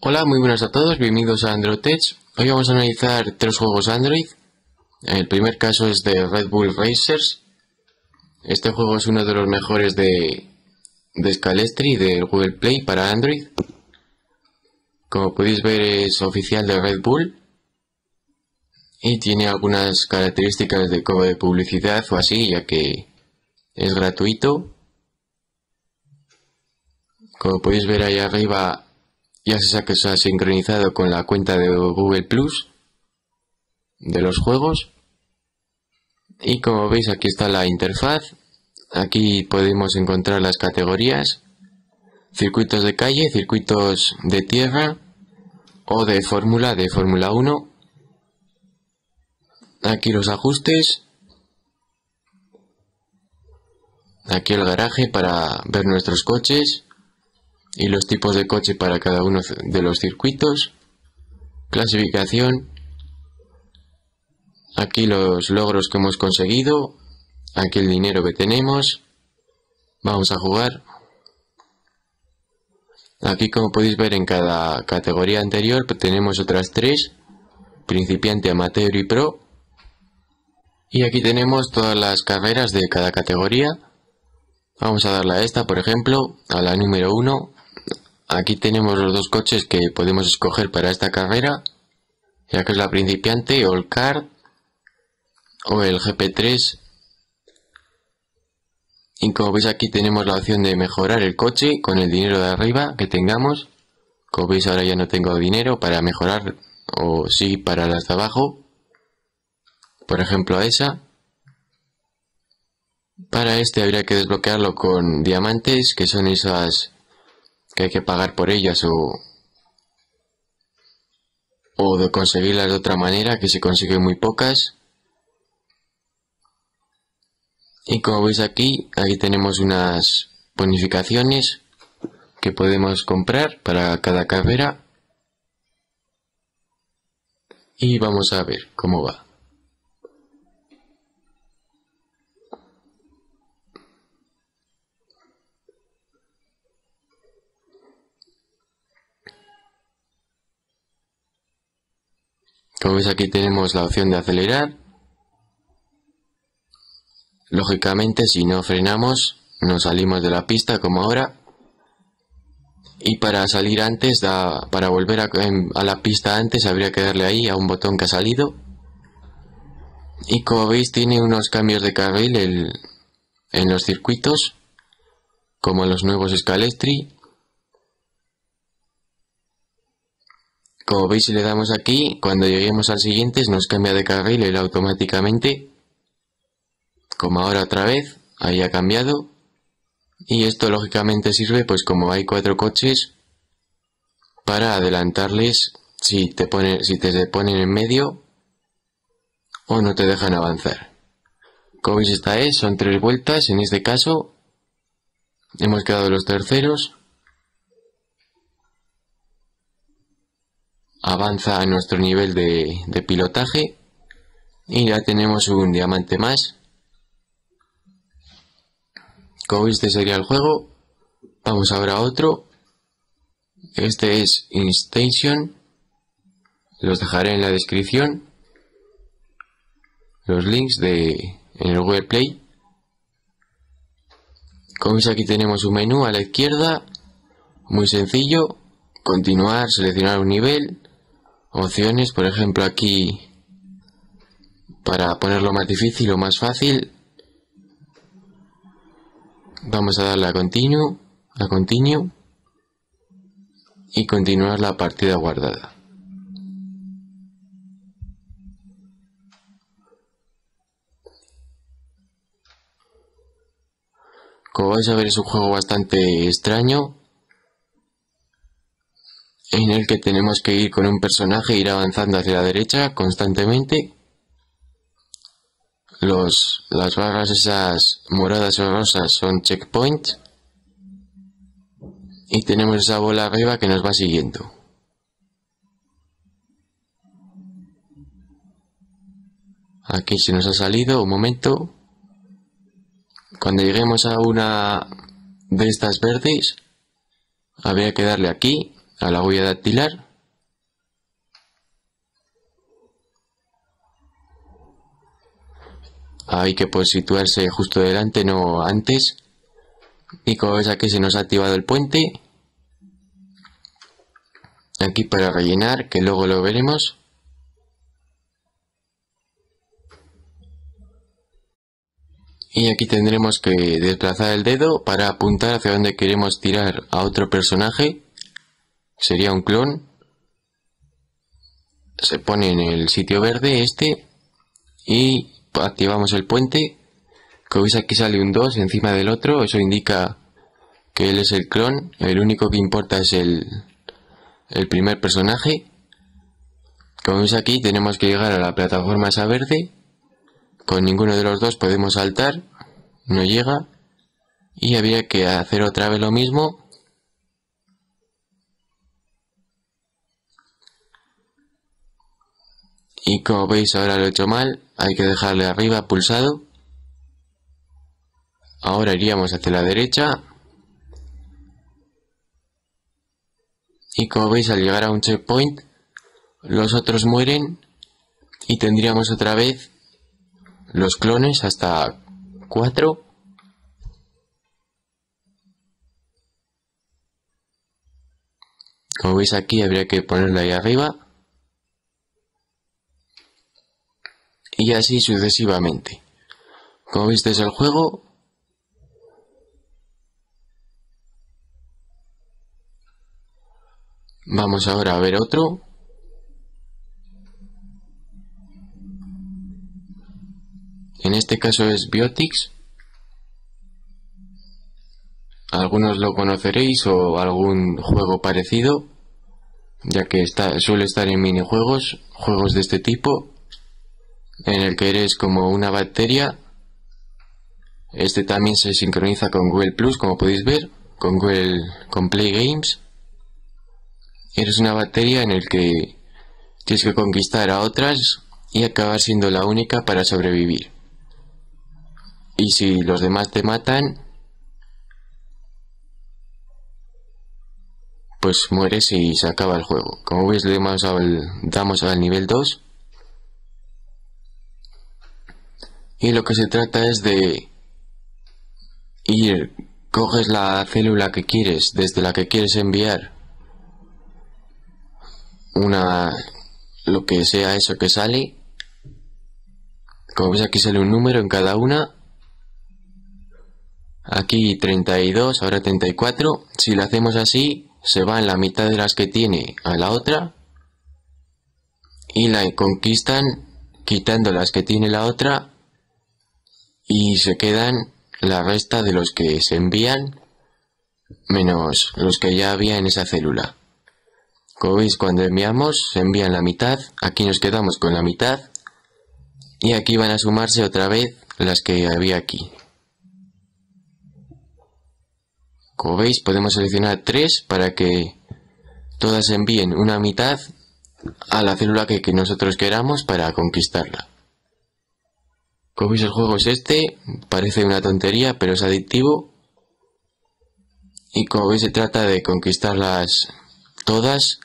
Hola, muy buenas a todos, bienvenidos a AndroTech. Hoy vamos a analizar tres juegos Android. El primer caso es de Red Bull Racers. Este juego es uno de los mejores de Scalextric y de Google Play para Android. Como podéis ver, es oficial de Red Bull y tiene algunas características de cobro de publicidad o así, ya que es gratuito. Como podéis ver ahí arriba, ya se ha sincronizado con la cuenta de Google Plus de los juegos. Y como veis, aquí está la interfaz. Aquí podemos encontrar las categorías: circuitos de calle, circuitos de tierra o de Fórmula 1. Aquí los ajustes. Aquí el garaje para ver nuestros coches y los tipos de coche para cada uno de los circuitos, clasificación, aquí los logros que hemos conseguido, aquí el dinero que tenemos, vamos a jugar. Aquí, como podéis ver, en cada categoría anterior tenemos otras tres: principiante, amateur y pro. Y aquí tenemos todas las carreras de cada categoría. Vamos a darle a esta, por ejemplo, a la número 1. Aquí tenemos los dos coches que podemos escoger para esta carrera, ya que es la principiante o el kart o el GP3. Y como veis, aquí tenemos la opción de mejorar el coche con el dinero de arriba que tengamos. Como veis, ahora ya no tengo dinero para mejorar, o sí para las de abajo, por ejemplo a esa. Para este habría que desbloquearlo con diamantes, que son esas que hay que pagar por ellas o de conseguirlas de otra manera, que se consiguen muy pocas. Y como veis, aquí tenemos unas bonificaciones que podemos comprar para cada carrera. Y vamos a ver cómo va. Como veis, aquí tenemos la opción de acelerar. Lógicamente, si no frenamos, nos salimos de la pista como ahora. Y para salir antes, para volver a la pista antes, habría que darle ahí a un botón que ha salido. Y como veis, tiene unos cambios de carril en los circuitos, como en los nuevos Scalextric. Como veis, si le damos aquí, cuando lleguemos al siguiente nos cambia de carril él automáticamente. Como ahora otra vez, ahí ha cambiado. Y esto lógicamente sirve, pues como hay cuatro coches, para adelantarles si te ponen en medio o no te dejan avanzar. Como veis, son tres vueltas en este caso. Hemos quedado los terceros. Avanza a nuestro nivel de pilotaje y ya tenemos un diamante más. Como veis, este sería el juego. Vamos ahora a otro. Este es Instantion. Los dejaré en la descripción, los links en el Google Play. Como veis, aquí tenemos un menú a la izquierda, muy sencillo: continuar, seleccionar un nivel, opciones, por ejemplo aquí para ponerlo más difícil o más fácil. Vamos a darle a continue y continuar la partida guardada. Como vais a ver, es un juego bastante extraño en el que tenemos que ir con un personaje e ir avanzando hacia la derecha constantemente. Las barras esas moradas o rosas son checkpoints y tenemos esa bola arriba que nos va siguiendo. Aquí se nos ha salido un momento. Cuando lleguemos a una de estas verdes habría que darle aquí a la huella dactilar. Hay que pues situarse justo delante, no antes. Y como ves, aquí se nos ha activado el puente. Aquí para rellenar, que luego lo veremos. Y aquí tendremos que desplazar el dedo para apuntar hacia donde queremos tirar a otro personaje. Sería un clon. Se pone en el sitio verde este. Y activamos el puente. Como veis, aquí sale un 2 encima del otro. Eso indica que él es el clon. El único que importa es el primer personaje. Como veis, aquí tenemos que llegar a la plataforma esa verde. Con ninguno de los dos podemos saltar. No llega. Y habría que hacer otra vez lo mismo. Y como veis, ahora lo he hecho mal. Hay que dejarle arriba pulsado. Ahora iríamos hacia la derecha. Y como veis, al llegar a un checkpoint, los otros mueren. Y tendríamos otra vez los clones hasta 4. Como veis, aquí habría que ponerlo ahí arriba. Y así sucesivamente. Como veis, este es el juego. Vamos ahora a ver otro. En este caso es Biotix. Algunos lo conoceréis o algún juego parecido, ya que suele estar en minijuegos, juegos de este tipo, en el que eres como una bacteria. Este también se sincroniza con Google Plus, como podéis ver, con Play Games. Eres una bacteria en el que tienes que conquistar a otras y acabar siendo la única para sobrevivir. Y si los demás te matan, pues mueres y se acaba el juego. Como veis, le damos al nivel 2. Y lo que se trata es de ir, coges la célula que quieres, desde la que quieres enviar lo que sea eso que sale. Como veis, aquí sale un número en cada una. Aquí 32, ahora 34. Si lo hacemos así, se van la mitad de las que tiene a la otra y la conquistan quitando las que tiene la otra. Y se quedan la resta de los que se envían, menos los que ya había en esa célula. Como veis, cuando enviamos, se envían la mitad. Aquí nos quedamos con la mitad. Y aquí van a sumarse otra vez las que había aquí. Como veis, podemos seleccionar 3 para que todas envíen una mitad a la célula que nosotros queramos para conquistarla. Como veis, el juego es este, parece una tontería, pero es adictivo. Y como veis, se trata de conquistarlas todas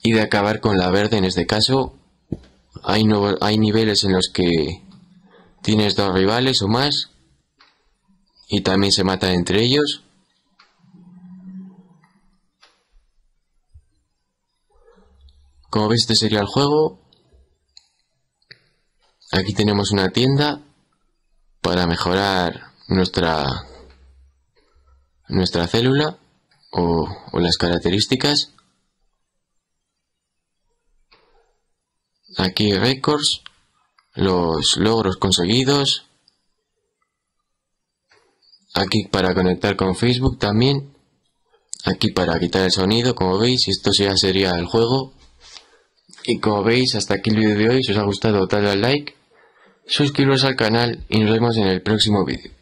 y de acabar con la verde en este caso. Hay niveles en los que tienes 2 rivales o más y también se matan entre ellos. Como veis, este sería el juego. Aquí tenemos una tienda para mejorar nuestra célula o las características. Aquí récords, los logros conseguidos. Aquí para conectar con Facebook también. Aquí para quitar el sonido, como veis. Esto ya sería el juego. Y como veis, hasta aquí el vídeo de hoy. Si os ha gustado, dadle al like. Suscribiros al canal y nos vemos en el próximo vídeo.